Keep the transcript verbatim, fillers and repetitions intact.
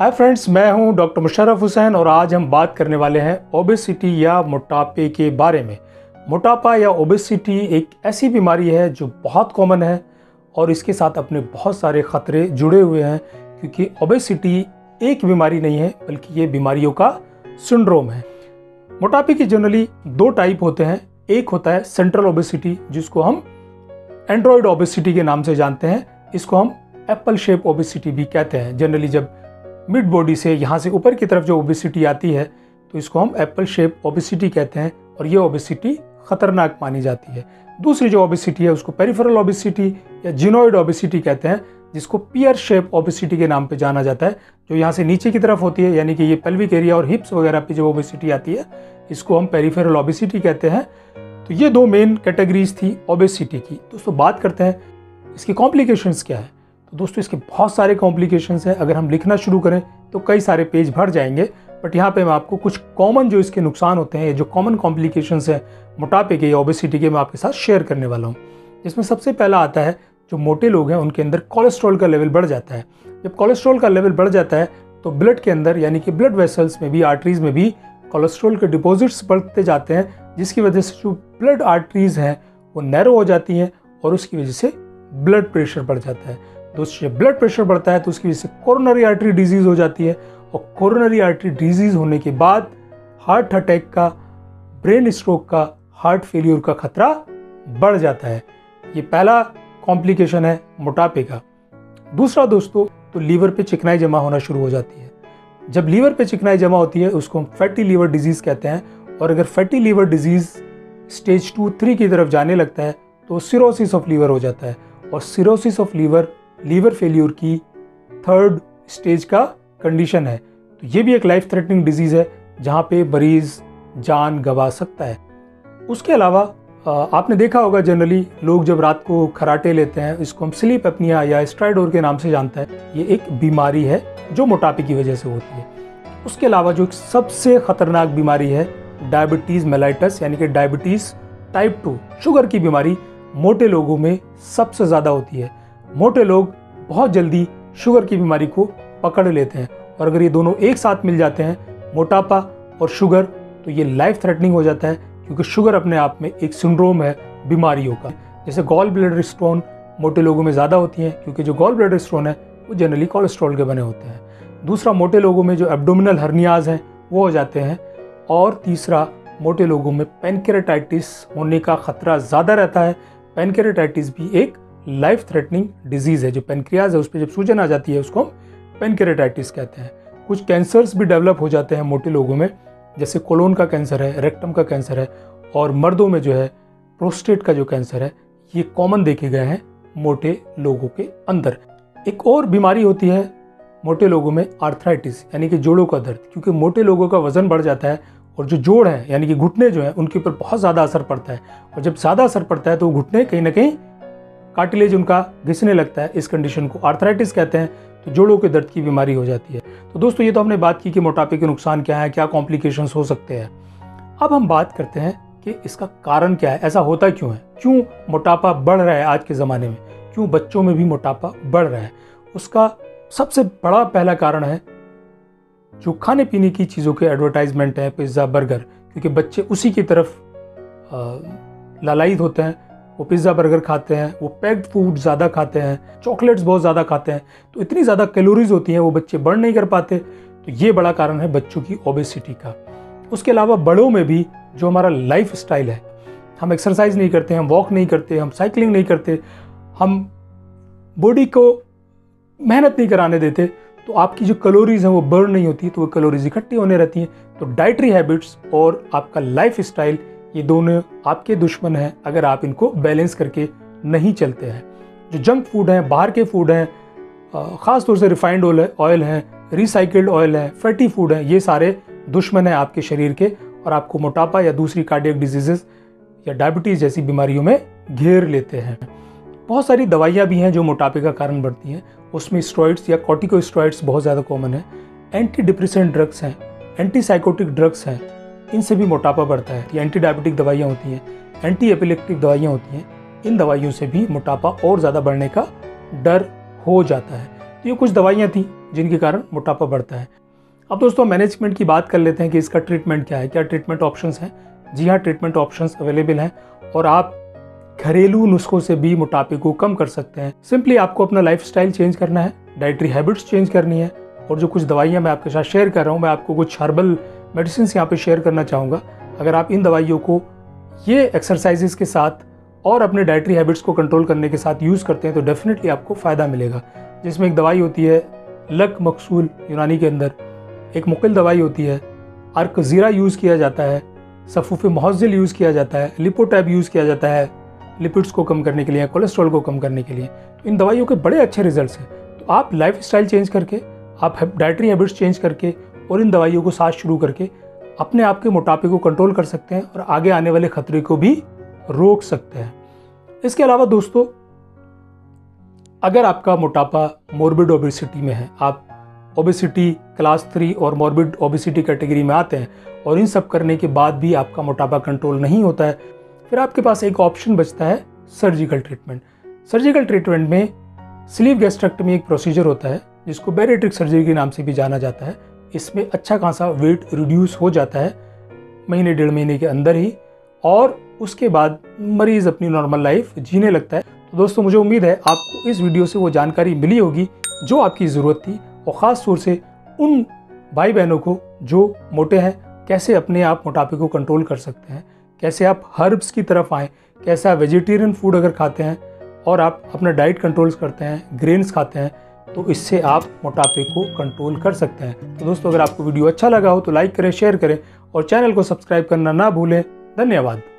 Hi friends, मैं हूं doctor Musharraf Hussain और आज हम बात करने वाले हैं ओबेसिटी या मोटापे के बारे में। मोटापा या ओबेसिटी एक ऐसी बीमारी है जो बहुत कॉमन है और इसके साथ अपने बहुत सारे ख़तरे जुड़े हुए हैं, क्योंकि ओबेसिटी एक बीमारी नहीं है बल्कि ये बीमारियों का सिंड्रोम है। मोटापे के जनरली दो टाइप होते हैं। एक होता है सेंट्रल ओबेसिटी, जिसको हम एंड्रॉयड ओबेसिटी के नाम से जानते हैं। इसको हम एप्पल शेप ओबेसिटी भी कहते हैं। जनरली जब मिड बॉडी से यहाँ से ऊपर की तरफ जो ओबेसिटी आती है तो इसको हम एप्पल शेप ओबेसिटी कहते हैं और ये ओबेसिटी ख़तरनाक मानी जाती है। दूसरी जो ओबेसिटी है उसको पेरीफरल ओबेसिटी या जिनोइड ओबेसिटी कहते हैं, जिसको पियर शेप ओबेसिटी के नाम पे जाना जाता है, जो यहाँ से नीचे की तरफ होती है। यानी कि ये पेल्विक एरिया और हिप्स वगैरह पे जो ओबेसिटी आती है इसको हम पेरीफरल ओबेसिटी कहते हैं। तो ये दो मेन कैटेगरीज थी ओबेसिटी की। दोस्तों, बात करते हैं इसकी कॉम्प्लिकेशंस क्या है। तो दोस्तों, इसके बहुत सारे कॉम्प्लिकेशंस हैं। अगर हम लिखना शुरू करें तो कई सारे पेज भर जाएंगे, बट यहाँ पे मैं आपको कुछ कॉमन जो इसके नुकसान होते हैं, जो कॉमन कॉम्प्लिकेशंस हैं मोटापे के या ओबेसिटी के, मैं आपके साथ शेयर करने वाला हूँ। इसमें सबसे पहला आता है जो मोटे लोग हैं उनके अंदर कोलेस्ट्रॉल का लेवल बढ़ जाता है। जब कोलेस्ट्रॉल का लेवल बढ़ जाता है तो ब्लड के अंदर यानी कि ब्लड वेसल्स में भी, आर्टरीज़ में भी कोलेस्ट्रॉल के डिपॉजिट्स बढ़ते जाते हैं, जिसकी वजह से जो ब्लड आर्टरीज़ हैं वो नैरो हो जाती हैं और उसकी वजह से ब्लड प्रेशर बढ़ जाता है। दोस्तों, ब्लड प्रेशर बढ़ता है तो उसकी वजह से कोरोनरी आर्टरी डिजीज हो जाती है और कोरोनरी आर्टरी डिजीज होने के बाद हार्ट अटैक का, ब्रेन स्ट्रोक का, हार्ट फेल्योर का खतरा बढ़ जाता है। ये पहला कॉम्प्लिकेशन है मोटापे का। दूसरा दोस्तों, तो लीवर पे चिकनाई जमा होना शुरू हो जाती है। जब लीवर पे चिकनाई जमा होती है उसको हम फैटी लीवर डिजीज कहते हैं, और अगर fatty liver disease stage two three की तरफ जाने लगता है तो सीरोसिस ऑफ लीवर हो जाता है, और cirrhosis of liver liver failure की थर्ड स्टेज का कंडीशन है। तो ये भी एक लाइफ थ्रेटनिंग डिजीज़ है जहाँ पे मरीज़ जान गंवा सकता है। उसके अलावा आपने देखा होगा जनरली लोग जब रात को खराटे लेते हैं, इसको हम स्लीप अपनिया या स्ट्राइडोर के नाम से जानते हैं। ये एक बीमारी है जो मोटापे की वजह से होती है। उसके अलावा जो एक सबसे ख़तरनाक बीमारी है डायबिटीज़ मेलाइटस, यानी कि डायबिटीज़ टाइप टू, शुगर की बीमारी मोटे लोगों में सबसे ज़्यादा होती है। मोटे लोग बहुत जल्दी शुगर की बीमारी को पकड़ लेते हैं, और अगर ये दोनों एक साथ मिल जाते हैं, मोटापा और शुगर, तो ये लाइफ थ्रेटनिंग हो जाता है, क्योंकि शुगर अपने आप में एक सिंड्रोम है बीमारियों का। जैसे गॉल ब्लडर स्टोन मोटे लोगों में ज़्यादा होती है, क्योंकि जो गॉल ब्लडर स्टोन है वो जनरली कोलेस्ट्रॉल के बने होते हैं। दूसरा, मोटे लोगों में जो एब्डोमिनल हर्नियाज हैं वो हो जाते हैं। और तीसरा, मोटे लोगों में पैंक्रियाटाइटिस होने का खतरा ज़्यादा रहता है। पैंक्रियाटाइटिस भी एक लाइफ थ्रेटनिंग डिजीज़ है। जो पेनक्रियाज है उस पर जब सूजन आ जाती है उसको हम पेनक्रियाटाइटिस कहते हैं। कुछ कैंसर्स भी डेवलप हो जाते हैं मोटे लोगों में, जैसे कोलोन का कैंसर है, रेक्टम का कैंसर है, और मर्दों में जो है प्रोस्टेट का जो कैंसर है, ये कॉमन देखे गए हैं मोटे लोगों के अंदर। एक और बीमारी होती है मोटे लोगों में आर्थराइटिस, यानी कि जोड़ों का दर्द, क्योंकि मोटे लोगों का वजन बढ़ जाता है और जो जोड़ है यानी कि घुटने जो है उनके ऊपर बहुत ज़्यादा असर पड़ता है, और जब ज़्यादा असर पड़ता है तो घुटने कहीं ना कहीं कार्टिलेज उनका घिसने लगता है। इस कंडीशन को आर्थराइटिस कहते हैं। तो जोड़ों के दर्द की बीमारी हो जाती है। तो दोस्तों, ये तो हमने बात की कि मोटापे के नुकसान क्या है, क्या कॉम्प्लिकेशंस हो सकते हैं। अब हम बात करते हैं कि इसका कारण क्या है, ऐसा होता क्यों है, क्यों मोटापा बढ़ रहा है आज के ज़माने में, क्यों बच्चों में भी मोटापा बढ़ रहा है। उसका सबसे बड़ा पहला कारण है जो खाने पीने की चीज़ों के एडवर्टाइजमेंट है, पिज़्ज़ा, बर्गर, क्योंकि बच्चे उसी की तरफ लालायित होते हैं। वो पिज़्ज़ा बर्गर खाते हैं, वो पैक्ड फूड ज़्यादा खाते हैं, चॉकलेट्स बहुत ज़्यादा खाते हैं, तो इतनी ज़्यादा कैलोरीज होती हैं वो बच्चे बर्न नहीं कर पाते। तो ये बड़ा कारण है बच्चों की ओबेसिटी का। उसके अलावा बड़ों में भी जो हमारा लाइफ स्टाइल है, हम एक्सरसाइज नहीं करते, हम वॉक नहीं करते, हम साइकिलिंग नहीं करते, हम बॉडी को मेहनत नहीं कराने देते, तो आपकी जो कैलोरीज हैं वो बर्न नहीं होती, तो वो कैलोरीज इकट्ठी होने रहती हैं। तो डाइटरी हैबिट्स और आपका लाइफ स्टाइल, ये दोनों आपके दुश्मन हैं अगर आप इनको बैलेंस करके नहीं चलते हैं। जो जंक फूड हैं, बाहर के फूड हैं, ख़ासतौर से रिफाइंड ऑयल है, रिसाइकल्ड ऑयल है, फैटी फूड है, ये सारे दुश्मन हैं आपके शरीर के, और आपको मोटापा या दूसरी कार्डियक डिजीज़ या डायबिटीज़ जैसी बीमारियों में घेर लेते हैं। बहुत सारी दवाइयाँ भी हैं जो मोटापे का कारण बनती हैं। उसमें स्टेरॉइड्स या कॉर्टिकोस्टेरॉइड्स बहुत ज़्यादा कॉमन है। एंटी डिप्रेसेंट ड्रग्स हैं, एंटी साइकोटिक ड्रग्स हैं, इनसे भी मोटापा बढ़ता है। ये एंटी डायबिटिक दवाइयाँ होती हैं, एंटी एपिलेक्टिक दवाइयाँ होती हैं, इन दवाइयों से भी मोटापा और ज़्यादा बढ़ने का डर हो जाता है। तो ये कुछ दवाइयाँ थी जिनके कारण मोटापा बढ़ता है। अब दोस्तों मैनेजमेंट की बात कर लेते हैं कि इसका ट्रीटमेंट क्या है, क्या ट्रीटमेंट ऑप्शंस हैं। जी हाँ, ट्रीटमेंट ऑप्शंस अवेलेबल हैं और आप घरेलू नुस्खों से भी मोटापे को कम कर सकते हैं। सिंपली आपको अपना लाइफस्टाइल चेंज करना है, डाइटरी हैबिट्स चेंज करनी है, और जो कुछ दवाइयाँ मैं आपके साथ शेयर कर रहा हूँ, मैं आपको कुछ हर्बल मेडिसिन यहाँ पर शेयर करना चाहूँगा। अगर आप इन दवाइयों को ये एक्सरसाइजेस के साथ और अपने डाइटरी हैबिट्स को कंट्रोल करने के साथ यूज़ करते हैं तो डेफिनेटली आपको फ़ायदा मिलेगा। जिसमें एक दवाई होती है लक मकसूल, यूनानी के अंदर एक मुकिल दवाई होती है, अर्क ज़ीरा यूज़ किया जाता है, सफूफ मोजिल यूज़ किया जाता है, लिपोटैप यूज़ किया जाता है लिपिट्स को कम करने के लिए, कोलेस्ट्रॉल को कम करने के लिए। तो इन दवाइयों के बड़े अच्छे रिजल्ट्स हैं। तो आप लाइफस्टाइल चेंज करके, आप डाइटरी हैबिट्स चेंज करके और इन दवाइयों को साथ शुरू करके अपने आप के मोटापे को कंट्रोल कर सकते हैं और आगे आने वाले खतरे को भी रोक सकते हैं। इसके अलावा दोस्तों, अगर आपका मोटापा मोर्बिड ओबेसिटी में है, आप ओबेसिटी क्लास थ्री और मोर्बिड ओबेसिटी कैटेगरी में आते हैं और इन सब करने के बाद भी आपका मोटापा कंट्रोल नहीं होता है, फिर आपके पास एक ऑप्शन बचता है सर्जिकल ट्रीटमेंट। सर्जिकल ट्रीटमेंट में स्लीव गैस्ट्रेक्टोमी एक प्रोसीजर होता है जिसको बेरीट्रिक सर्जरी के नाम से भी जाना जाता है। इसमें अच्छा खासा वेट रिड्यूस हो जाता है महीने डेढ़ महीने के अंदर ही, और उसके बाद मरीज़ अपनी नॉर्मल लाइफ जीने लगता है। तो दोस्तों मुझे उम्मीद है आपको इस वीडियो से वो जानकारी मिली होगी जो आपकी ज़रूरत थी, और ख़ास तौर से उन भाई बहनों को जो मोटे हैं, कैसे अपने आप मोटापे को कंट्रोल कर सकते हैं, कैसे आप हर्ब्स की तरफ आएँ, कैसे आप वेजिटेरियन फूड अगर खाते हैं और आप अपना डाइट कंट्रोल करते हैं, ग्रेन्स खाते हैं, तो इससे आप मोटापे को कंट्रोल कर सकते हैं। तो दोस्तों अगर आपको वीडियो अच्छा लगा हो तो लाइक करें, शेयर करें और चैनल को सब्सक्राइब करना ना भूलें। धन्यवाद।